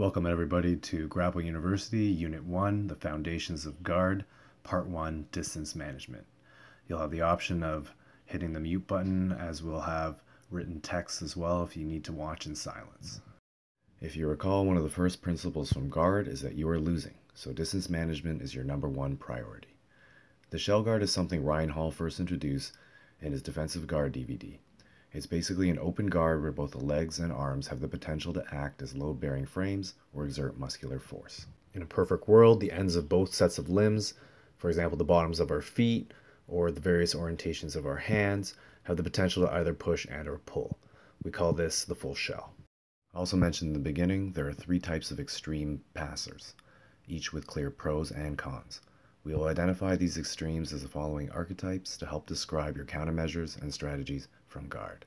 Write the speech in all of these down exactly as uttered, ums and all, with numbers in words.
Welcome everybody to Grapple University, Unit one, The Foundations of Guard, Part one, Distance Management. You'll have the option of hitting the mute button, as we'll have written text as well if you need to watch in silence. If you recall, one of the first principles from guard is that you are losing, so distance management is your number one priority. The shell guard is something Ryan Hall first introduced in his defensive guard D V D. It's basically an open guard where both the legs and arms have the potential to act as load-bearing frames or exert muscular force. In a perfect world, the ends of both sets of limbs, for example the bottoms of our feet or the various orientations of our hands, have the potential to either push and or pull. We call this the full shell. I also mentioned in the beginning, there are three types of extreme passers, each with clear pros and cons. We will identify these extremes as the following archetypes to help describe your countermeasures and strategies from guard: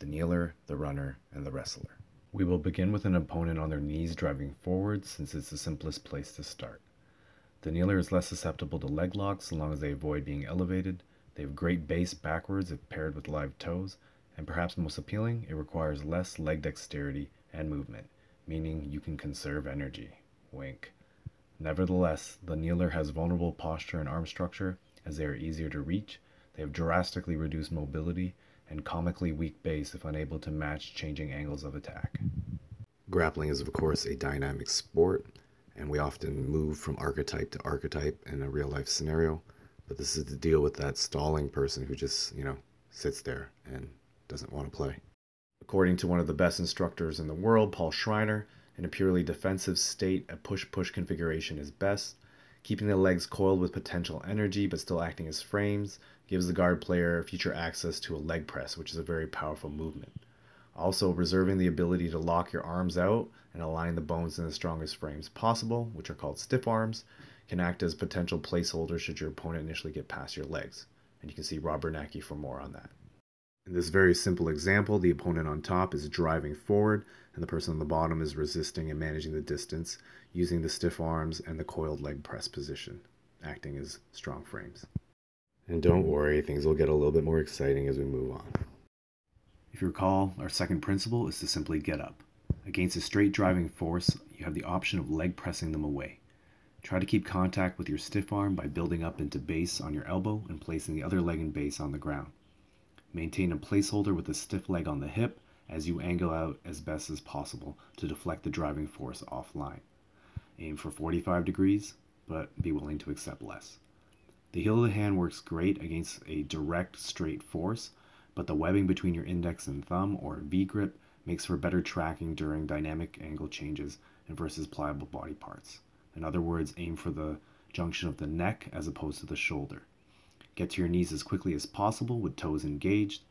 the kneeler, the runner, and the wrestler. We will begin with an opponent on their knees driving forward, since it's the simplest place to start. The kneeler is less susceptible to leg locks so long as they avoid being elevated. They have great base backwards if paired with live toes. And perhaps most appealing, it requires less leg dexterity and movement, meaning you can conserve energy. Wink. Nevertheless, the kneeler has vulnerable posture and arm structure, as they are easier to reach. They have drastically reduced mobility and comically weak base if unable to match changing angles of attack. Grappling is, of course, a dynamic sport, and we often move from archetype to archetype in a real-life scenario, but this is to deal with that stalling person who just, you know, sits there and doesn't want to play. According to one of the best instructors in the world, Paul Schreiner, in a purely defensive state, a push-push configuration is best. Keeping the legs coiled with potential energy but still acting as frames gives the guard player future access to a leg press, which is a very powerful movement. Also, reserving the ability to lock your arms out and align the bones in the strongest frames possible, which are called stiff arms, can act as potential placeholders should your opponent initially get past your legs. And you can see Rob Bernacki for more on that. In this very simple example, the opponent on top is driving forward and the person on the bottom is resisting and managing the distance using the stiff arms and the coiled leg press position, acting as strong frames. And don't worry, things will get a little bit more exciting as we move on. If you recall, our second principle is to simply get up. Against a straight driving force, you have the option of leg pressing them away. Try to keep contact with your stiff arm by building up into base on your elbow and placing the other leg in base on the ground. Maintain a placeholder with a stiff leg on the hip as you angle out as best as possible to deflect the driving force offline. Aim for forty-five degrees, but be willing to accept less. The heel of the hand works great against a direct, straight force, but the webbing between your index and thumb, or V-grip, makes for better tracking during dynamic angle changes and versus pliable body parts. In other words, aim for the junction of the neck as opposed to the shoulder. Get to your knees as quickly as possible with toes engaged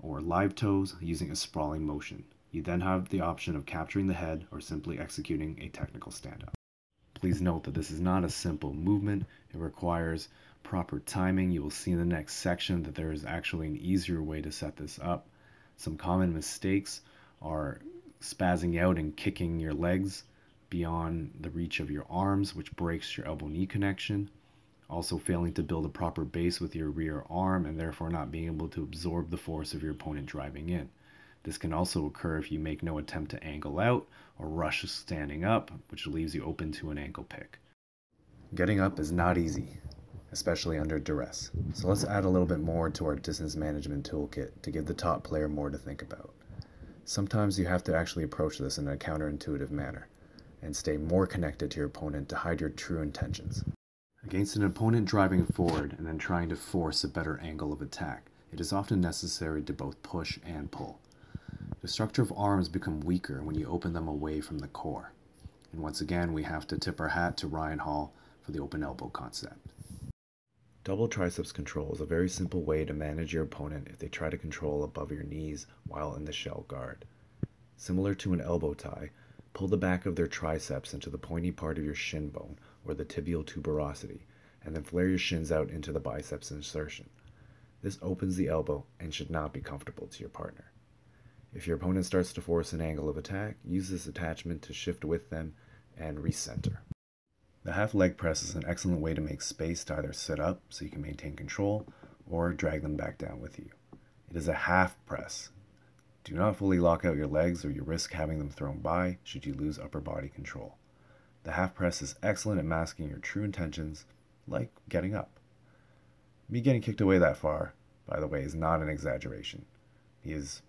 or live toes using a sprawling motion. You then have the option of capturing the head or simply executing a technical stand-up. Please note that this is not a simple movement. It requires proper timing. You will see in the next section that there is actually an easier way to set this up. Some common mistakes are spazzing out and kicking your legs beyond the reach of your arms, which breaks your elbow-knee connection. Also failing to build a proper base with your rear arm and therefore not being able to absorb the force of your opponent driving in. This can also occur if you make no attempt to angle out or rush standing up, which leaves you open to an ankle pick. Getting up is not easy, especially under duress. So let's add a little bit more to our distance management toolkit to give the top player more to think about. Sometimes you have to actually approach this in a counterintuitive manner and stay more connected to your opponent to hide your true intentions. Against an opponent driving forward and then trying to force a better angle of attack, it is often necessary to both push and pull. The structure of arms become weaker when you open them away from the core. And once again, we have to tip our hat to Ryan Hall for the open elbow concept. Double triceps control is a very simple way to manage your opponent if they try to control above your knees while in the shell guard. Similar to an elbow tie, pull the back of their triceps into the pointy part of your shin bone or the tibial tuberosity, and then flare your shins out into the biceps insertion. This opens the elbow and should not be comfortable to your partner. If your opponent starts to force an angle of attack, use this attachment to shift with them and recenter. The half leg press is an excellent way to make space to either sit up so you can maintain control or drag them back down with you. It is a half press. Do not fully lock out your legs, or you risk having them thrown by should you lose upper body control. The half press is excellent at masking your true intentions, like getting up. Me getting kicked away that far, by the way, is not an exaggeration. He is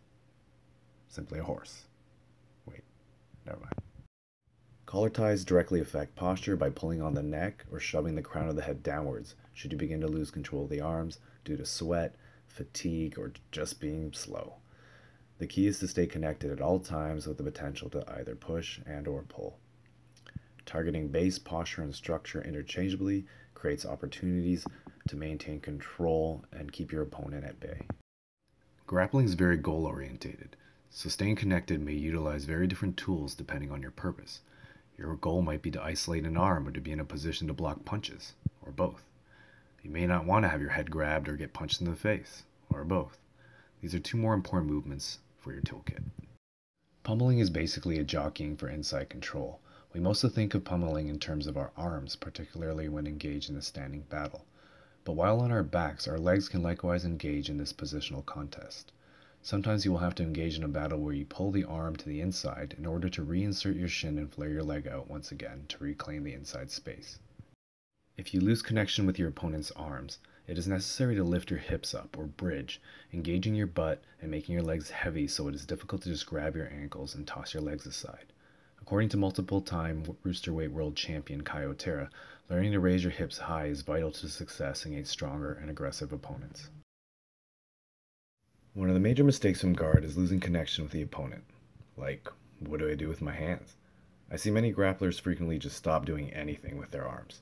simply a horse. Wait, never mind. Collar ties directly affect posture by pulling on the neck or shoving the crown of the head downwards should you begin to lose control of the arms due to sweat, fatigue, or just being slow. The key is to stay connected at all times with the potential to either push and or pull. Targeting base, posture, and structure interchangeably creates opportunities to maintain control and keep your opponent at bay. Grappling is very goal-orientated, so staying connected may utilize very different tools depending on your purpose. Your goal might be to isolate an arm or to be in a position to block punches, or both. You may not want to have your head grabbed or get punched in the face, or both. These are two more important movements for your toolkit. Pummeling is basically a jockeying for inside control. We mostly think of pummeling in terms of our arms, particularly when engaged in a standing battle. But while on our backs, our legs can likewise engage in this positional contest. Sometimes you will have to engage in a battle where you pull the arm to the inside in order to reinsert your shin and flare your leg out once again to reclaim the inside space. If you lose connection with your opponent's arms, it is necessary to lift your hips up or bridge, engaging your butt and making your legs heavy so it is difficult to just grab your ankles and toss your legs aside. According to multiple-time roosterweight world champion Cayo Terra, learning to raise your hips high is vital to success against stronger and aggressive opponents. One of the major mistakes from guard is losing connection with the opponent. Like, what do I do with my hands? I see many grapplers frequently just stop doing anything with their arms.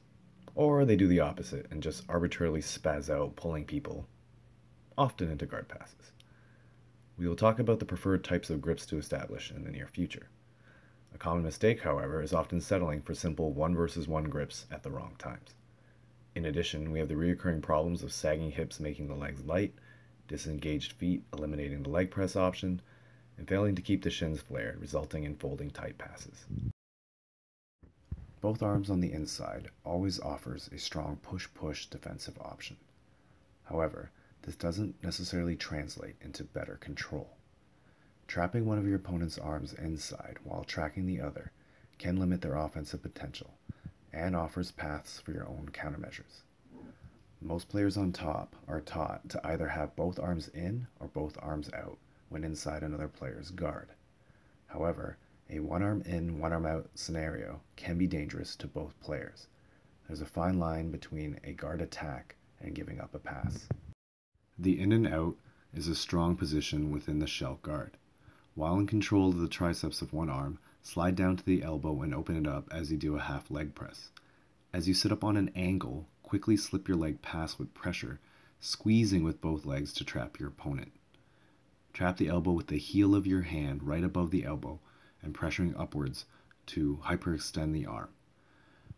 Or they do the opposite and just arbitrarily spaz out, pulling people, often into guard passes. We will talk about the preferred types of grips to establish in the near future. A common mistake, however, is often settling for simple one versus one grips at the wrong times. In addition, we have the recurring problems of sagging hips making the legs light, disengaged feet eliminating the leg press option, and failing to keep the shins flared, resulting in folding tight passes. Both arms on the inside always offers a strong push-push defensive option. However, this doesn't necessarily translate into better control. Trapping one of your opponent's arms inside while tracking the other can limit their offensive potential and offers paths for your own countermeasures. Most players on top are taught to either have both arms in or both arms out when inside another player's guard. However, a one arm in, one arm out scenario can be dangerous to both players. There's a fine line between a guard attack and giving up a pass. The in and out is a strong position within the shell guard. While in control of the triceps of one arm, slide down to the elbow and open it up as you do a half leg press. As you sit up on an angle, quickly slip your leg past with pressure, squeezing with both legs to trap your opponent. Trap the elbow with the heel of your hand right above the elbow and pressuring upwards to hyperextend the arm.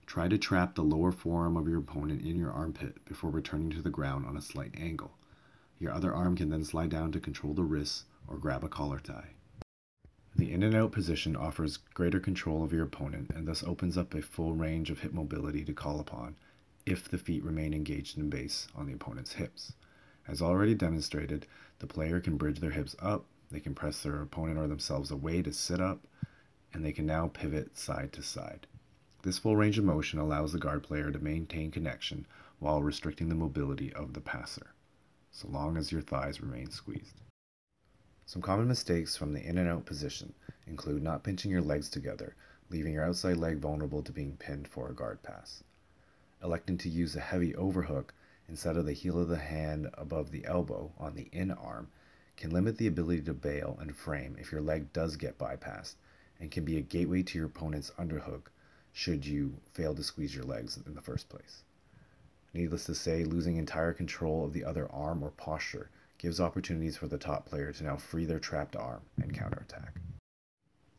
Try to trap the lower forearm of your opponent in your armpit before returning to the ground on a slight angle. Your other arm can then slide down to control the wrists or grab a collar tie. The in and out position offers greater control of your opponent and thus opens up a full range of hip mobility to call upon if the feet remain engaged in base on the opponent's hips. As already demonstrated, the player can bridge their hips up, they can press their opponent or themselves away to sit up, and they can now pivot side to side. This full range of motion allows the guard player to maintain connection while restricting the mobility of the passer, so long as your thighs remain squeezed. Some common mistakes from the in and out position include not pinching your legs together, leaving your outside leg vulnerable to being pinned for a guard pass. Electing to use a heavy overhook instead of the heel of the hand above the elbow on the in arm can limit the ability to bail and frame if your leg does get bypassed and can be a gateway to your opponent's underhook should you fail to squeeze your legs in the first place. Needless to say, losing entire control of the other arm or posture gives opportunities for the top player to now free their trapped arm and counterattack.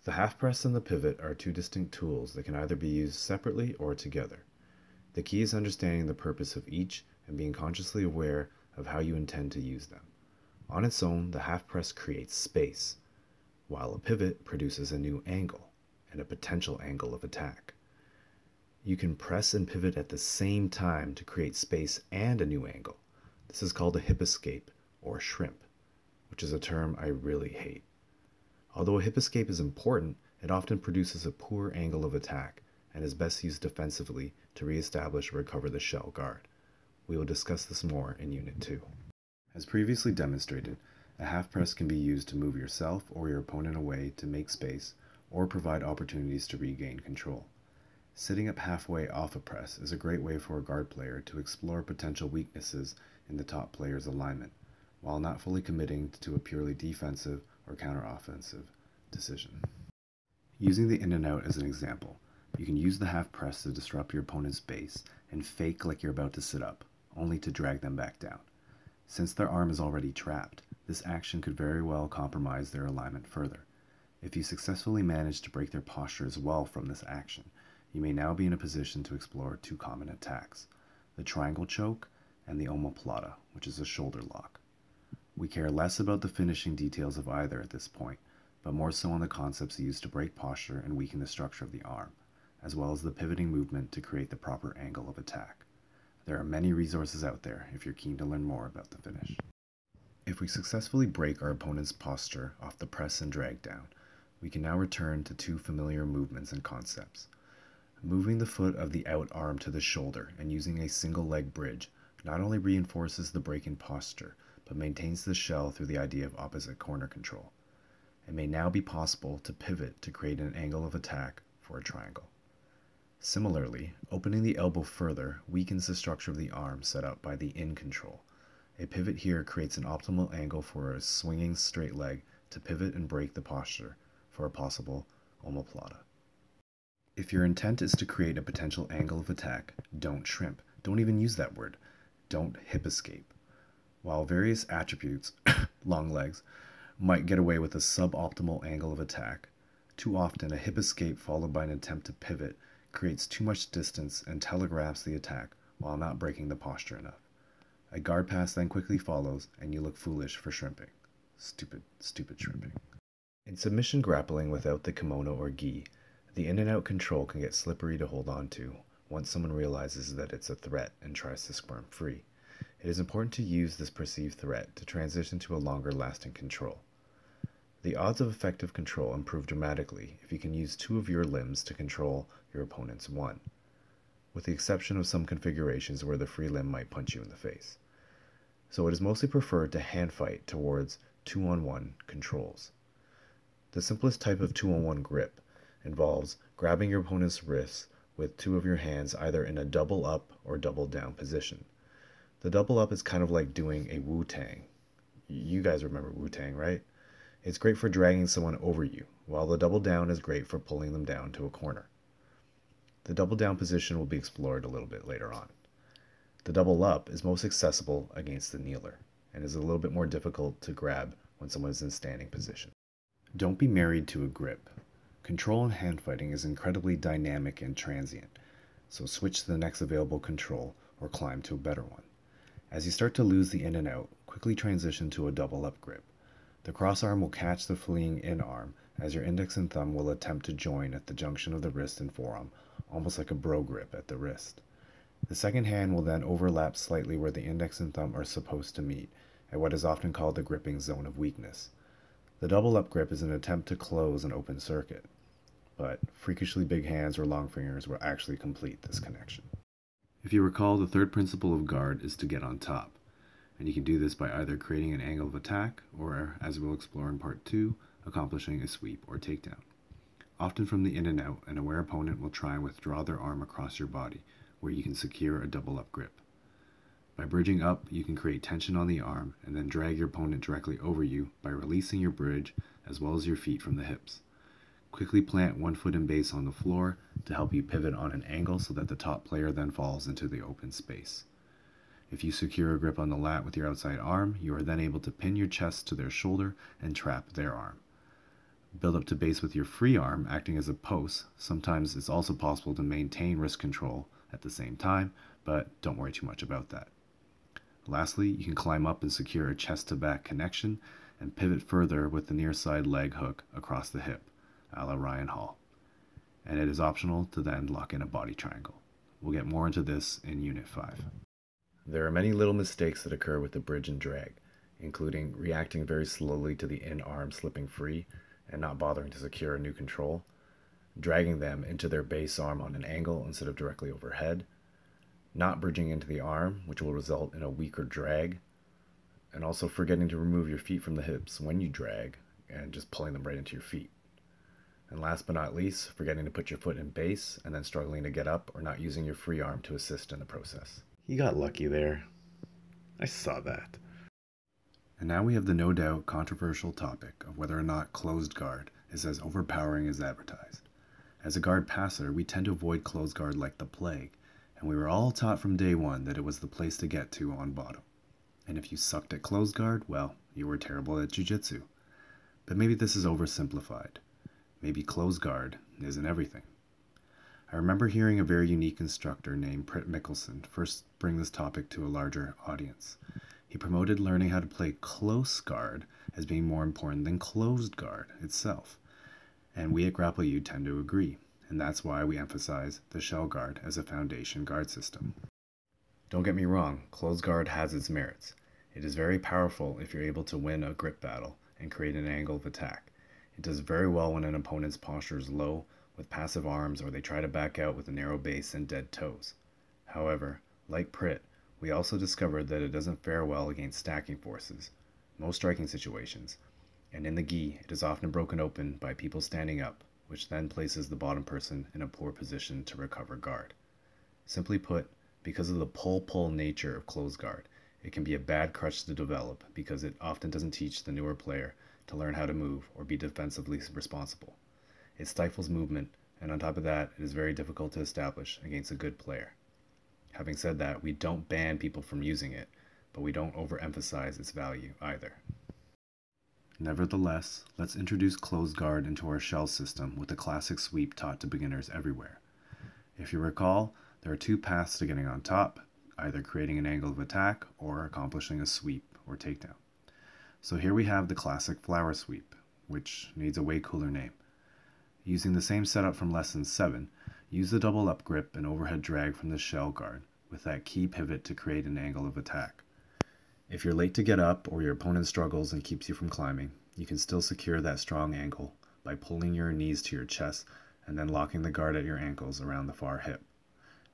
The half press and the pivot are two distinct tools that can either be used separately or together. The key is understanding the purpose of each and being consciously aware of how you intend to use them. On its own, the half press creates space, while a pivot produces a new angle and a potential angle of attack. You can press and pivot at the same time to create space and a new angle. This is called a hip escape, or shrimp, which is a term I really hate. Although a hip escape is important, it often produces a poor angle of attack and is best used defensively to reestablish or recover the shell guard. We will discuss this more in Unit two. As previously demonstrated, a half press can be used to move yourself or your opponent away to make space or provide opportunities to regain control. Sitting up halfway off a press is a great way for a guard player to explore potential weaknesses in the top player's alignment, while not fully committing to a purely defensive or counteroffensive decision. Using the in and out as an example, you can use the half press to disrupt your opponent's base and fake like you're about to sit up, only to drag them back down. Since their arm is already trapped, this action could very well compromise their alignment further. If you successfully manage to break their posture as well from this action, you may now be in a position to explore two common attacks, the triangle choke and the omoplata, which is a shoulder lock. We care less about the finishing details of either at this point, but more so on the concepts used to break posture and weaken the structure of the arm, as well as the pivoting movement to create the proper angle of attack. There are many resources out there if you're keen to learn more about the finish. If we successfully break our opponent's posture off the press and drag down, we can now return to two familiar movements and concepts. Moving the foot of the out arm to the shoulder and using a single leg bridge not only reinforces the break in posture, but maintains the shell through the idea of opposite corner control. It may now be possible to pivot to create an angle of attack for a triangle. Similarly, opening the elbow further weakens the structure of the arm set up by the in control. A pivot here creates an optimal angle for a swinging straight leg to pivot and break the posture for a possible omoplata. If your intent is to create a potential angle of attack, don't shrimp. Don't even use that word. Don't hip escape. While various attributes, long legs, might get away with a suboptimal angle of attack, too often a hip escape followed by an attempt to pivot creates too much distance and telegraphs the attack while not breaking the posture enough. A guard pass then quickly follows, and you look foolish for shrimping. Stupid, stupid shrimping. In submission grappling without the kimono or gi, the in and out control can get slippery to hold on to once someone realizes that it's a threat and tries to squirm free. It is important to use this perceived threat to transition to a longer lasting control. The odds of effective control improve dramatically if you can use two of your limbs to control your opponent's one, with the exception of some configurations where the free limb might punch you in the face. So it is mostly preferred to hand fight towards two-on-one controls. The simplest type of two-on-one grip involves grabbing your opponent's wrists with two of your hands either in a double up or double down position. The double up is kind of like doing a Wu-Tang. You guys remember Wu-Tang, right? It's great for dragging someone over you, while the double down is great for pulling them down to a corner. The double down position will be explored a little bit later on. The double up is most accessible against the kneeler, and is a little bit more difficult to grab when someone is in standing position. Don't be married to a grip. Control in hand fighting is incredibly dynamic and transient, so switch to the next available control or climb to a better one. As you start to lose the in and out, quickly transition to a double up grip. The cross arm will catch the fleeing in arm as your index and thumb will attempt to join at the junction of the wrist and forearm, almost like a bro grip at the wrist. The second hand will then overlap slightly where the index and thumb are supposed to meet, at what is often called the gripping zone of weakness. The double up grip is an attempt to close an open circuit, but freakishly big hands or long fingers will actually complete this connection. If you recall, the third principle of guard is to get on top. And you can do this by either creating an angle of attack or, as we'll explore in part two, accomplishing a sweep or takedown. Often from the in and out, an aware opponent will try and withdraw their arm across your body, where you can secure a double up grip. By bridging up, you can create tension on the arm and then drag your opponent directly over you by releasing your bridge as well as your feet from the hips. Quickly plant one foot in base on the floor to help you pivot on an angle so that the top player then falls into the open space. If you secure a grip on the lat with your outside arm, you are then able to pin your chest to their shoulder and trap their arm. Build up to base with your free arm, acting as a post. Sometimes it's also possible to maintain wrist control at the same time, but don't worry too much about that. Lastly, you can climb up and secure a chest-to-back connection and pivot further with the near side leg hook across the hip, a la Ryan Hall. And it is optional to then lock in a body triangle. We'll get more into this in Unit five. There are many little mistakes that occur with the bridge and drag, including reacting very slowly to the in arm slipping free and not bothering to secure a new control, dragging them into their base arm on an angle instead of directly overhead, not bridging into the arm, which will result in a weaker drag, and also forgetting to remove your feet from the hips when you drag and just pulling them right into your feet. And last but not least, forgetting to put your foot in base and then struggling to get up or not using your free arm to assist in the process. You got lucky there. I saw that. And now we have the no doubt controversial topic of whether or not closed guard is as overpowering as advertised. As a guard passer, we tend to avoid closed guard like the plague, and we were all taught from day one that it was the place to get to on bottom. And if you sucked at closed guard, well, you were terrible at jiu-jitsu. But maybe this is oversimplified. Maybe closed guard isn't everything. I remember hearing a very unique instructor named Pritt Mickelson first bring this topic to a larger audience. He promoted learning how to play close guard as being more important than closed guard itself. And we at Grapple U tend to agree, and that's why we emphasize the shell guard as a foundation guard system. Don't get me wrong, closed guard has its merits. It is very powerful if you're able to win a grip battle and create an angle of attack. It does very well when an opponent's posture is low with passive arms or they try to back out with a narrow base and dead toes. However, like Pritt, we also discovered that it doesn't fare well against stacking forces, most striking situations, and in the gi it is often broken open by people standing up, which then places the bottom person in a poor position to recover guard. Simply put, because of the pull-pull nature of closed guard, it can be a bad crutch to develop because it often doesn't teach the newer player to learn how to move or be defensively responsible. It stifles movement, and on top of that, it is very difficult to establish against a good player. Having said that, we don't ban people from using it, but we don't overemphasize its value either. Nevertheless, let's introduce closed guard into our shell system with the classic sweep taught to beginners everywhere. If you recall, there are two paths to getting on top, either creating an angle of attack or accomplishing a sweep or takedown. So here we have the classic flower sweep, which needs a way cooler name. Using the same setup from lesson seven, use the double up grip and overhead drag from the shell guard with that key pivot to create an angle of attack. If you're late to get up or your opponent struggles and keeps you from climbing, you can still secure that strong angle by pulling your knees to your chest and then locking the guard at your ankles around the far hip.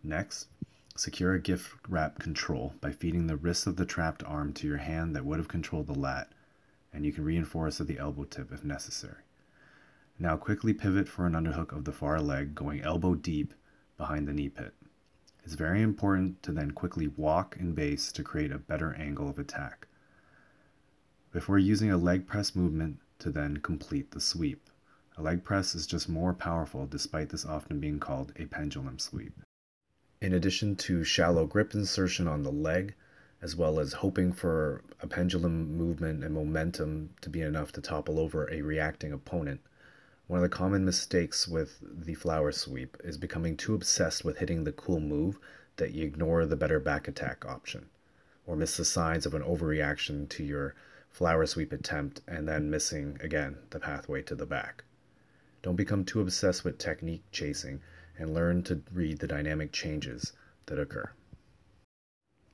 Next, secure a gift wrap control by feeding the wrist of the trapped arm to your hand that would have controlled the lat, and you can reinforce at the elbow tip if necessary. Now quickly pivot for an underhook of the far leg going elbow deep behind the knee pit. It's very important to then quickly walk in base to create a better angle of attack, before using a leg press movement to then complete the sweep. A leg press is just more powerful despite this often being called a pendulum sweep. In addition to shallow grip insertion on the leg, as well as hoping for a pendulum movement and momentum to be enough to topple over a reacting opponent, one of the common mistakes with the flower sweep is becoming too obsessed with hitting the cool move that you ignore the better back attack option, or miss the signs of an overreaction to your flower sweep attempt and then missing, again, the pathway to the back. Don't become too obsessed with technique chasing and learn to read the dynamic changes that occur.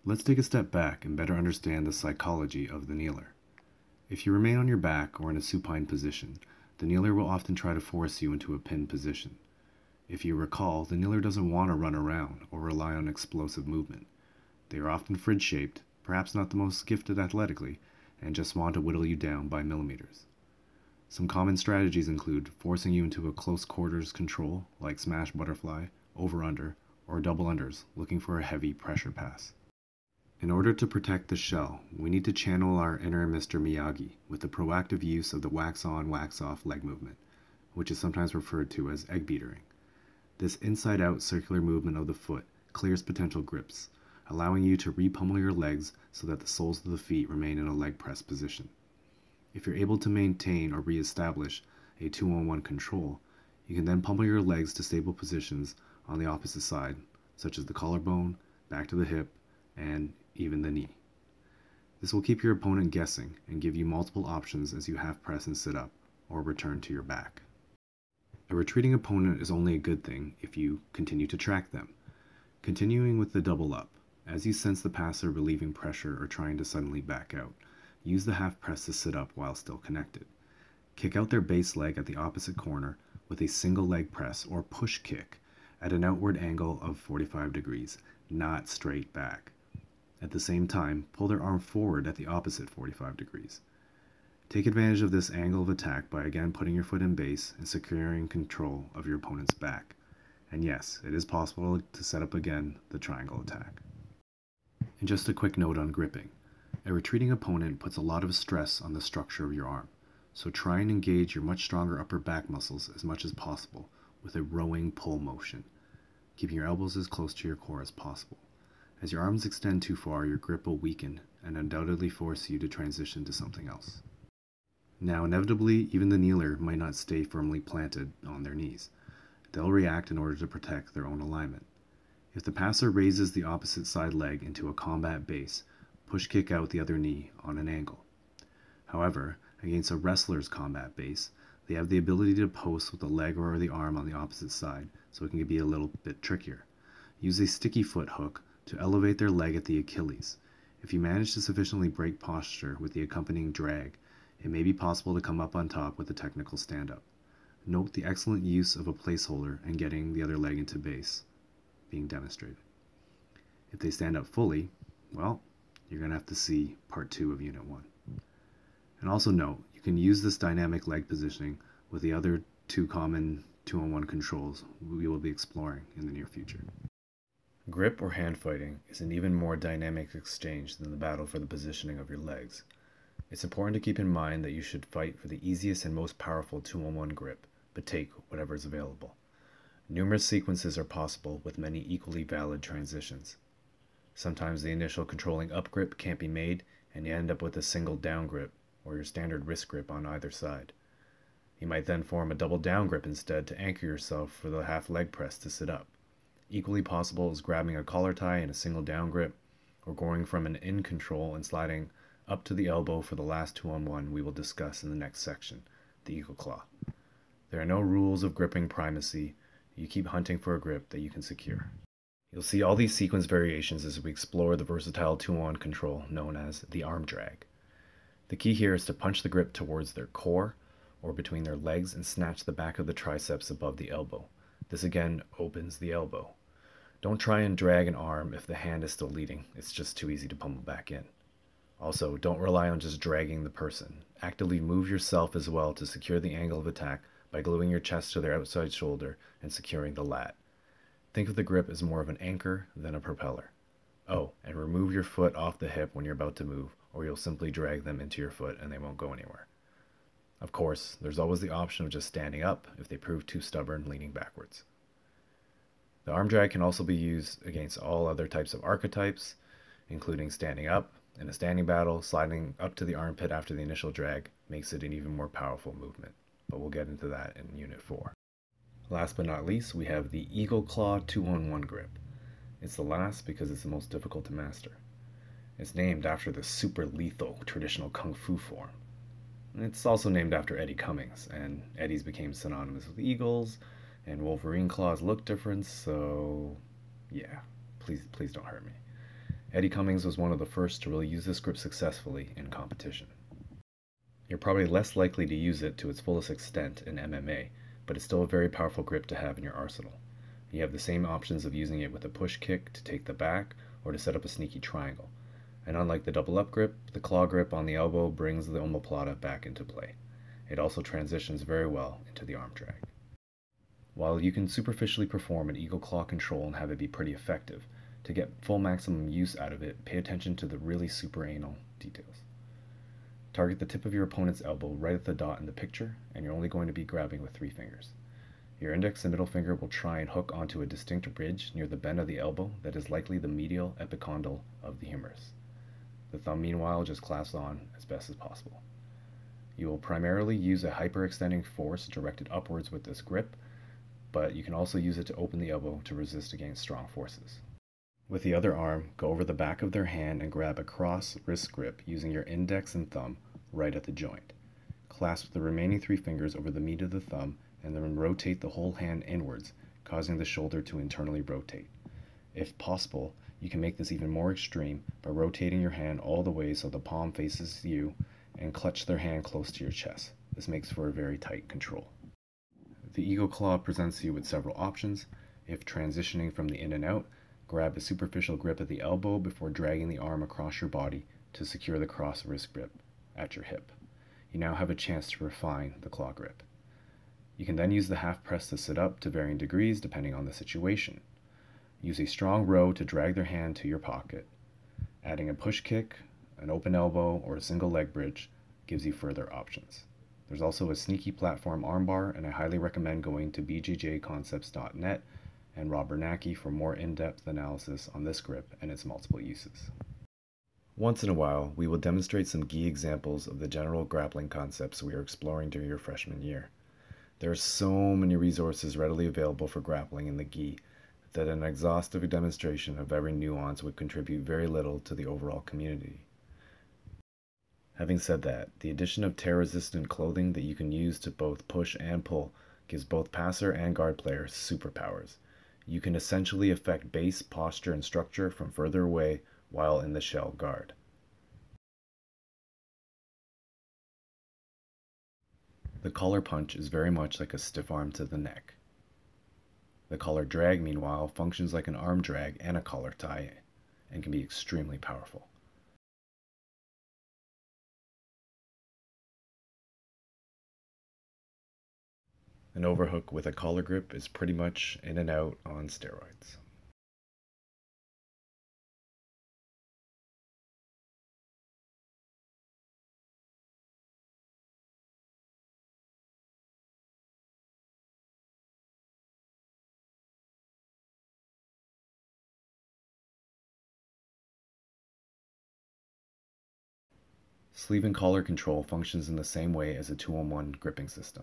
Let's take a step back and better understand the psychology of the kneeler. If you remain on your back or in a supine position, the kneeler will often try to force you into a pinned position. If you recall, the kneeler doesn't want to run around or rely on explosive movement. They are often fridge-shaped, perhaps not the most gifted athletically, and just want to whittle you down by millimeters. Some common strategies include forcing you into a close quarters control, like smash butterfly, over-under, or double-unders, looking for a heavy pressure pass. In order to protect the shell, we need to channel our inner Mister Miyagi with the proactive use of the wax-on, wax-off leg movement, which is sometimes referred to as egg-beatering. This inside-out circular movement of the foot clears potential grips, allowing you to re-pummel your legs so that the soles of the feet remain in a leg press position. If you're able to maintain or re-establish a two-on-one control, you can then pummel your legs to stable positions on the opposite side, such as the collarbone, back to the hip, and even the knee. This will keep your opponent guessing and give you multiple options as you half press and sit up, or return to your back. A retreating opponent is only a good thing if you continue to track them. Continuing with the double up, as you sense the passer relieving pressure or trying to suddenly back out, use the half press to sit up while still connected. Kick out their base leg at the opposite corner with a single leg press or push kick at an outward angle of forty-five degrees, not straight back. At the same time, pull their arm forward at the opposite forty-five degrees. Take advantage of this angle of attack by again putting your foot in base and securing control of your opponent's back. And yes, it is possible to set up again the triangle attack. And just a quick note on gripping. A retreating opponent puts a lot of stress on the structure of your arm, so try and engage your much stronger upper back muscles as much as possible with a rowing pull motion, keeping your elbows as close to your core as possible. As your arms extend too far, your grip will weaken and undoubtedly force you to transition to something else. Now, inevitably, even the kneeler might not stay firmly planted on their knees. They'll react in order to protect their own alignment. If the passer raises the opposite side leg into a combat base, push kick out the other knee on an angle. However, against a wrestler's combat base, they have the ability to post with the leg or the arm on the opposite side, so it can be a little bit trickier. Use a sticky foot hook to elevate their leg at the Achilles. If you manage to sufficiently break posture with the accompanying drag, it may be possible to come up on top with a technical stand-up. Note the excellent use of a placeholder and getting the other leg into base being demonstrated. If they stand up fully, well, you're going to have to see part two of unit one. And also note, you can use this dynamic leg positioning with the other two common two-on-one controls we will be exploring in the near future. Grip or hand fighting is an even more dynamic exchange than the battle for the positioning of your legs. It's important to keep in mind that you should fight for the easiest and most powerful two-on-one grip, but take whatever is available. Numerous sequences are possible with many equally valid transitions. Sometimes the initial controlling up grip can't be made, and you end up with a single down grip, or your standard wrist grip on either side. You might then form a double down grip instead to anchor yourself for the half leg press to sit up. Equally possible is grabbing a collar tie and a single down grip, or going from an in control and sliding up to the elbow for the last two-on-one we will discuss in the next section, the eagle claw. There are no rules of gripping primacy. You keep hunting for a grip that you can secure. You'll see all these sequence variations as we explore the versatile two-on control known as the arm drag. The key here is to punch the grip towards their core or between their legs and snatch the back of the triceps above the elbow. This again opens the elbow. Don't try and drag an arm if the hand is still leading. It's just too easy to pummel back in. Also, don't rely on just dragging the person. Actively move yourself as well to secure the angle of attack by gluing your chest to their outside shoulder and securing the lat. Think of the grip as more of an anchor than a propeller. Oh, and remove your foot off the hip when you're about to move, or you'll simply drag them into your foot and they won't go anywhere. Of course, there's always the option of just standing up if they prove too stubborn leaning backwards. The arm drag can also be used against all other types of archetypes, including standing up. In a standing battle, sliding up to the armpit after the initial drag makes it an even more powerful movement, but we'll get into that in Unit four. Last but not least, we have the Eagle Claw two-on-one grip. It's the last because it's the most difficult to master. It's named after the super lethal traditional Kung Fu form. It's also named after Eddie Cummings, and Eddies became synonymous with eagles, and Wolverine claws look different, so yeah, please, please don't hurt me. Eddie Cummings was one of the first to really use this grip successfully in competition. You're probably less likely to use it to its fullest extent in M M A, but it's still a very powerful grip to have in your arsenal. You have the same options of using it with a push kick to take the back or to set up a sneaky triangle. And unlike the double up grip, the claw grip on the elbow brings the omoplata back into play. It also transitions very well into the arm drag. While you can superficially perform an eagle claw control and have it be pretty effective, to get full maximum use out of it, pay attention to the really super anal details. Target the tip of your opponent's elbow right at the dot in the picture, and you're only going to be grabbing with three fingers. Your index and middle finger will try and hook onto a distinct ridge near the bend of the elbow that is likely the medial epicondyle of the humerus. The thumb, meanwhile, just clasps on as best as possible. You will primarily use a hyperextending force directed upwards with this grip, but you can also use it to open the elbow to resist against strong forces. With the other arm, go over the back of their hand and grab a cross wrist grip using your index and thumb right at the joint. Clasp the remaining three fingers over the meat of the thumb and then rotate the whole hand inwards, causing the shoulder to internally rotate. If possible, you can make this even more extreme by rotating your hand all the way so the palm faces you and clutch their hand close to your chest. This makes for a very tight control. The eagle claw presents you with several options. If transitioning from the in and out, grab a superficial grip at the elbow before dragging the arm across your body to secure the cross wrist grip at your hip. You now have a chance to refine the claw grip. You can then use the half press to sit up to varying degrees depending on the situation. Use a strong row to drag their hand to your pocket. Adding a push kick, an open elbow, or a single leg bridge gives you further options. There's also a sneaky platform armbar, and I highly recommend going to b j j concepts dot net and Rob Bernacki for more in-depth analysis on this grip and its multiple uses. Once in a while, we will demonstrate some gi examples of the general grappling concepts we are exploring during your freshman year. There are so many resources readily available for grappling in the gi that an exhaustive demonstration of every nuance would contribute very little to the overall community. Having said that, the addition of tear-resistant clothing that you can use to both push and pull gives both passer and guard player superpowers. You can essentially affect base, posture, and structure from further away while in the shell guard. The collar punch is very much like a stiff arm to the neck. The collar drag, meanwhile, functions like an arm drag and a collar tie, and can be extremely powerful. An overhook with a collar grip is pretty much in and out on steroids. Sleeve and collar control functions in the same way as a two on one gripping system.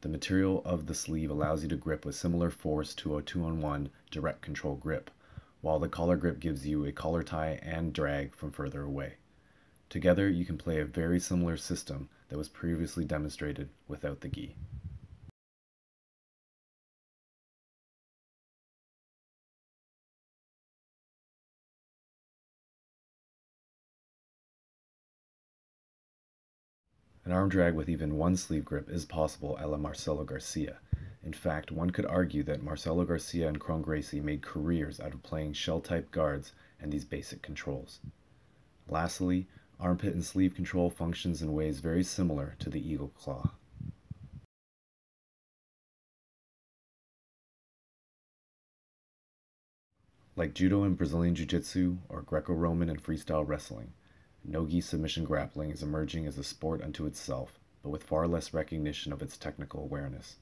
The material of the sleeve allows you to grip with similar force to a two on one direct control grip, while the collar grip gives you a collar tie and drag from further away. Together, you can play a very similar system that was previously demonstrated without the gi. An arm drag with even one sleeve grip is possible a la Marcelo Garcia. In fact, one could argue that Marcelo Garcia and Kron Gracie made careers out of playing shell-type guards and these basic controls. Lastly, armpit and sleeve control functions in ways very similar to the eagle claw. Like judo and Brazilian jiu-jitsu, or Greco-Roman and freestyle wrestling, no-gi submission grappling is emerging as a sport unto itself, but with far less recognition of its technical awareness.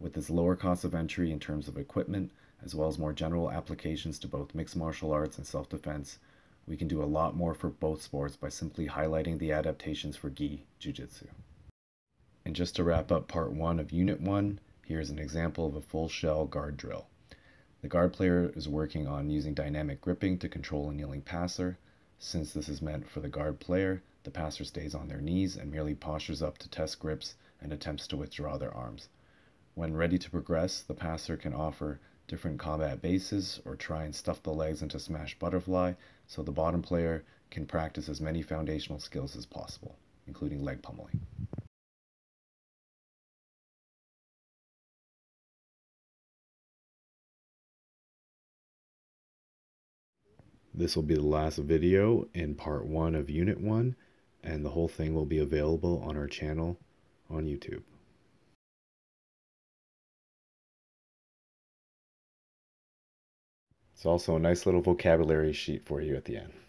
With its lower cost of entry in terms of equipment, as well as more general applications to both mixed martial arts and self-defense, we can do a lot more for both sports by simply highlighting the adaptations for gi jiu-jitsu. And just to wrap up part one of unit one, here's an example of a full shell guard drill. The guard player is working on using dynamic gripping to control a kneeling passer. Since this is meant for the guard player, the passer stays on their knees and merely postures up to test grips and attempts to withdraw their arms. When ready to progress, the passer can offer different combat bases or try and stuff the legs into smash butterfly, so the bottom player can practice as many foundational skills as possible, including leg pummeling. This will be the last video in part one of unit one, and the whole thing will be available on our channel on YouTube. It's also a nice little vocabulary sheet for you at the end.